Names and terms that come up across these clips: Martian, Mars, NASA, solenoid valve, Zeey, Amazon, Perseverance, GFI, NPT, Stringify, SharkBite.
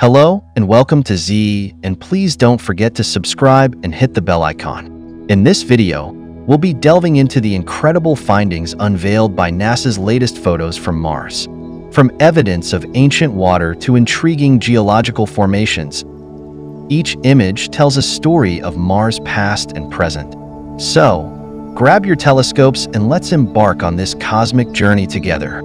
Hello and welcome to Zeey, and please don't forget to subscribe and hit the bell icon. In this video, we'll be delving into the incredible findings unveiled by NASA's latest photos from Mars. From evidence of ancient water to intriguing geological formations, each image tells a story of Mars' past and present. So, grab your telescopes and let's embark on this cosmic journey together.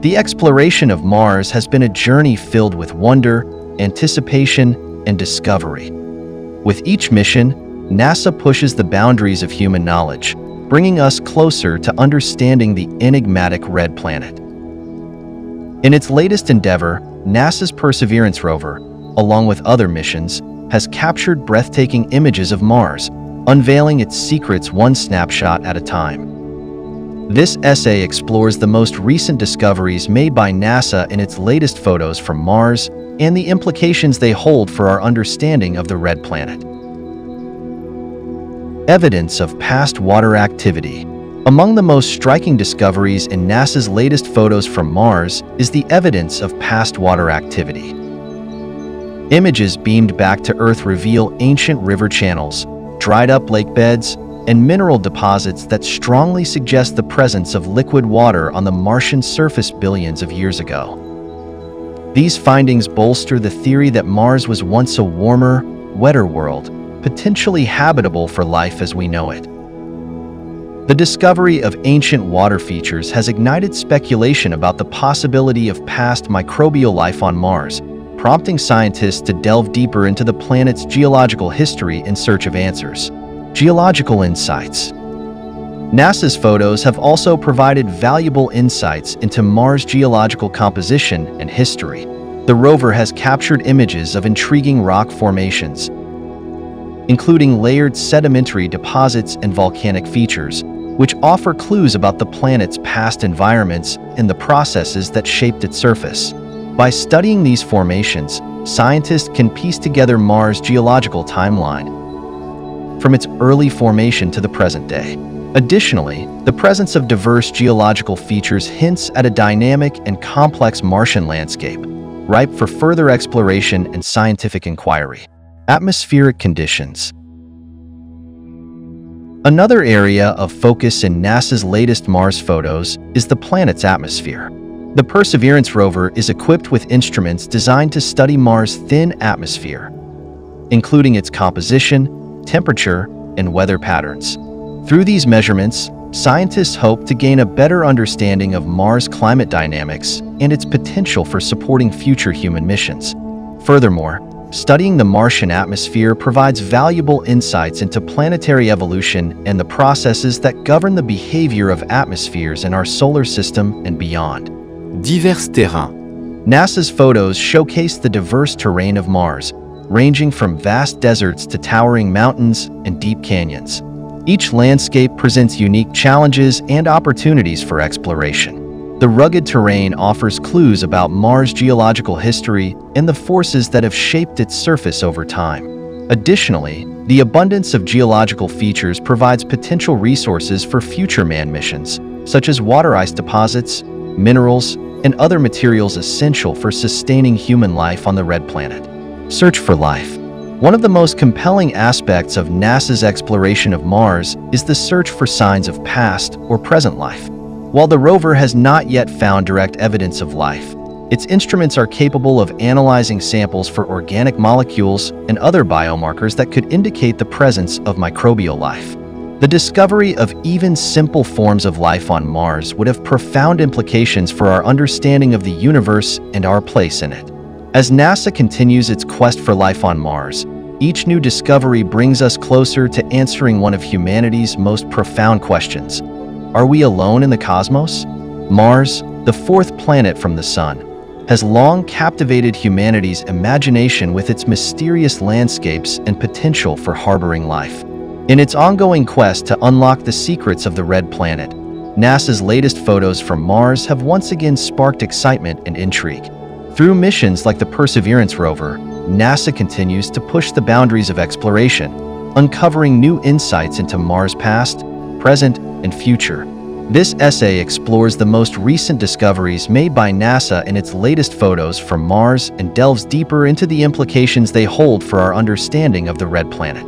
The exploration of Mars has been a journey filled with wonder, anticipation, and discovery. With each mission, NASA pushes the boundaries of human knowledge, bringing us closer to understanding the enigmatic red planet. In its latest endeavor, NASA's Perseverance rover, along with other missions, has captured breathtaking images of Mars, unveiling its secrets one snapshot at a time. This essay explores the most recent discoveries made by NASA in its latest photos from Mars and the implications they hold for our understanding of the red planet. Evidence of past water activity. Among the most striking discoveries in NASA's latest photos from Mars is the evidence of past water activity. Images beamed back to Earth reveal ancient river channels, dried-up lake beds, and mineral deposits that strongly suggest the presence of liquid water on the Martian surface billions of years ago. These findings bolster the theory that Mars was once a warmer, wetter world, potentially habitable for life as we know it. The discovery of ancient water features has ignited speculation about the possibility of past microbial life on Mars, prompting scientists to delve deeper into the planet's geological history in search of answers. Geological insights. NASA's photos have also provided valuable insights into Mars' geological composition and history. The rover has captured images of intriguing rock formations, including layered sedimentary deposits and volcanic features, which offer clues about the planet's past environments and the processes that shaped its surface. By studying these formations, scientists can piece together Mars' geological timeline, from its early formation to the present day. Additionally, the presence of diverse geological features hints at a dynamic and complex Martian landscape, ripe for further exploration and scientific inquiry. Atmospheric conditions. Another area of focus in NASA's latest Mars photos is the planet's atmosphere. The Perseverance rover is equipped with instruments designed to study Mars' thin atmosphere, including its composition, temperature, and weather patterns. Through these measurements, scientists hope to gain a better understanding of Mars' climate dynamics and its potential for supporting future human missions. Furthermore, studying the Martian atmosphere provides valuable insights into planetary evolution and the processes that govern the behavior of atmospheres in our solar system and beyond. Divers terrains. NASA's photos showcase the diverse terrain of Mars, ranging from vast deserts to towering mountains and deep canyons. Each landscape presents unique challenges and opportunities for exploration. The rugged terrain offers clues about Mars' geological history and the forces that have shaped its surface over time. Additionally, the abundance of geological features provides potential resources for future manned missions, such as water ice deposits, minerals, and other materials essential for sustaining human life on the red planet. Search for life. One of the most compelling aspects of NASA's exploration of Mars is the search for signs of past or present life. While the rover has not yet found direct evidence of life, its instruments are capable of analyzing samples for organic molecules and other biomarkers that could indicate the presence of microbial life. The discovery of even simple forms of life on Mars would have profound implications for our understanding of the universe and our place in it. As NASA continues its quest for life on Mars, each new discovery brings us closer to answering one of humanity's most profound questions. Are we alone in the cosmos? Mars, the fourth planet from the Sun, has long captivated humanity's imagination with its mysterious landscapes and potential for harboring life. In its ongoing quest to unlock the secrets of the red planet, NASA's latest photos from Mars have once again sparked excitement and intrigue. Through missions like the Perseverance rover, NASA continues to push the boundaries of exploration, uncovering new insights into Mars' past, present, and future. This essay explores the most recent discoveries made by NASA in its latest photos from Mars and delves deeper into the implications they hold for our understanding of the red planet.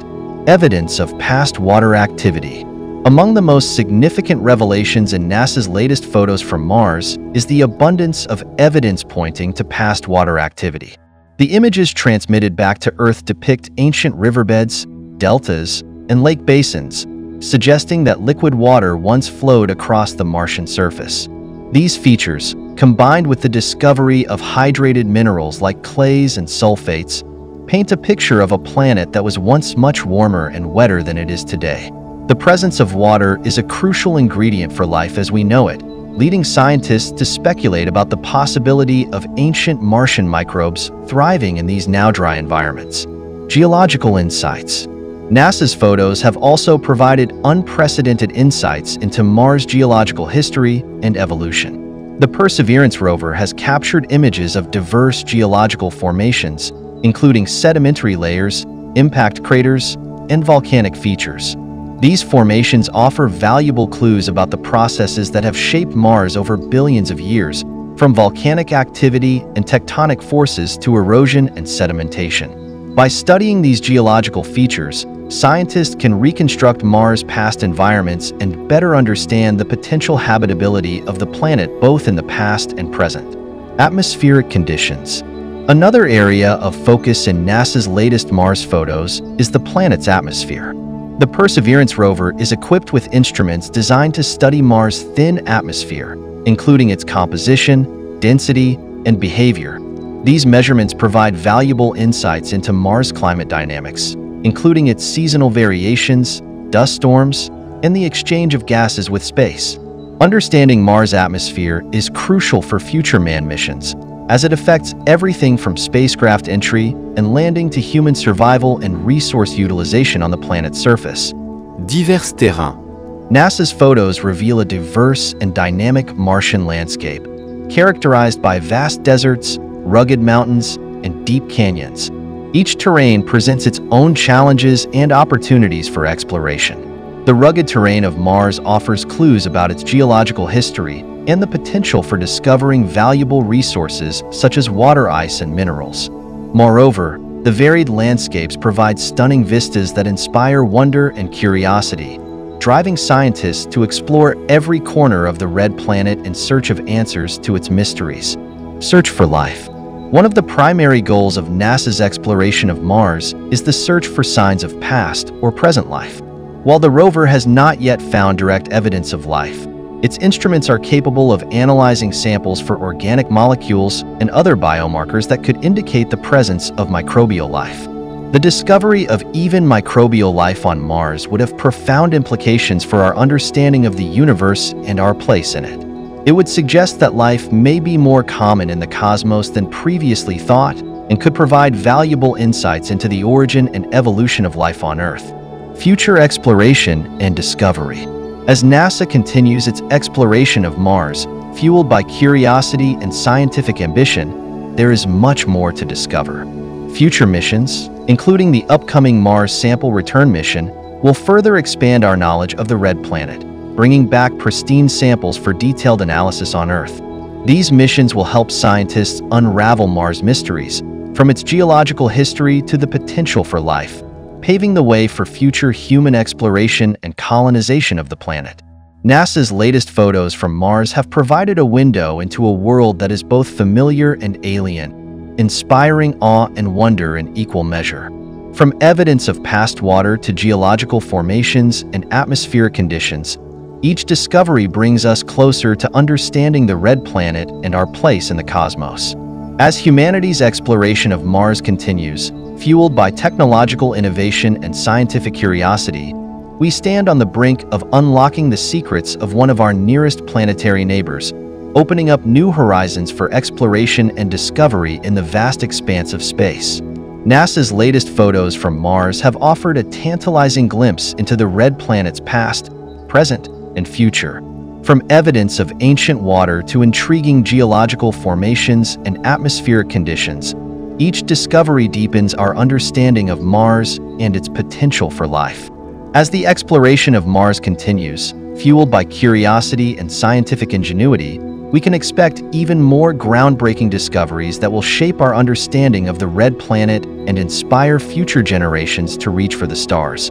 Evidence of past water activity. Among the most significant revelations in NASA's latest photos from Mars is the abundance of evidence pointing to past water activity. The images transmitted back to Earth depict ancient riverbeds, deltas, and lake basins, suggesting that liquid water once flowed across the Martian surface. These features, combined with the discovery of hydrated minerals like clays and sulfates, paint a picture of a planet that was once much warmer and wetter than it is today. The presence of water is a crucial ingredient for life as we know it, leading scientists to speculate about the possibility of ancient Martian microbes thriving in these now dry environments. Geological insights. NASA's photos have also provided unprecedented insights into Mars' geological history and evolution. The Perseverance rover has captured images of diverse geological formations, including sedimentary layers, impact craters, and volcanic features. These formations offer valuable clues about the processes that have shaped Mars over billions of years, from volcanic activity and tectonic forces to erosion and sedimentation. By studying these geological features, scientists can reconstruct Mars' past environments and better understand the potential habitability of the planet both in the past and present. Atmospheric conditions. Another area of focus in NASA's latest Mars photos is the planet's atmosphere. The Perseverance rover is equipped with instruments designed to study Mars' thin atmosphere, including its composition, density, and behavior. These measurements provide valuable insights into Mars' climate dynamics, including its seasonal variations, dust storms, and the exchange of gases with space. Understanding Mars' atmosphere is crucial for future manned missions, as it affects everything from spacecraft entry and landing to human survival and resource utilization on the planet's surface. Divers terrains. NASA's photos reveal a diverse and dynamic Martian landscape, characterized by vast deserts, rugged mountains, and deep canyons. Each terrain presents its own challenges and opportunities for exploration. The rugged terrain of Mars offers clues about its geological history and the potential for discovering valuable resources such as water ice and minerals. Moreover, the varied landscapes provide stunning vistas that inspire wonder and curiosity, driving scientists to explore every corner of the red planet in search of answers to its mysteries. Search for life. One of the primary goals of NASA's exploration of Mars is the search for signs of past or present life. While the rover has not yet found direct evidence of life, its instruments are capable of analyzing samples for organic molecules and other biomarkers that could indicate the presence of microbial life. The discovery of even microbial life on Mars would have profound implications for our understanding of the universe and our place in it. It would suggest that life may be more common in the cosmos than previously thought and could provide valuable insights into the origin and evolution of life on Earth. Future exploration and discovery. As NASA continues its exploration of Mars, fueled by curiosity and scientific ambition, there is much more to discover. Future missions, including the upcoming Mars sample return mission, will further expand our knowledge of the red planet, bringing back pristine samples for detailed analysis on Earth. These missions will help scientists unravel Mars' mysteries, from its geological history to the potential for life, paving the way for future human exploration and colonization of the planet. NASA's latest photos from Mars have provided a window into a world that is both familiar and alien, inspiring awe and wonder in equal measure. From evidence of past water to geological formations and atmospheric conditions, each discovery brings us closer to understanding the red planet and our place in the cosmos. As humanity's exploration of Mars continues, fueled by technological innovation and scientific curiosity, we stand on the brink of unlocking the secrets of one of our nearest planetary neighbors, opening up new horizons for exploration and discovery in the vast expanse of space. NASA's latest photos from Mars have offered a tantalizing glimpse into the red planet's past, present, and future. From evidence of ancient water to intriguing geological formations and atmospheric conditions, each discovery deepens our understanding of Mars and its potential for life. As the exploration of Mars continues, fueled by curiosity and scientific ingenuity, we can expect even more groundbreaking discoveries that will shape our understanding of the red planet and inspire future generations to reach for the stars.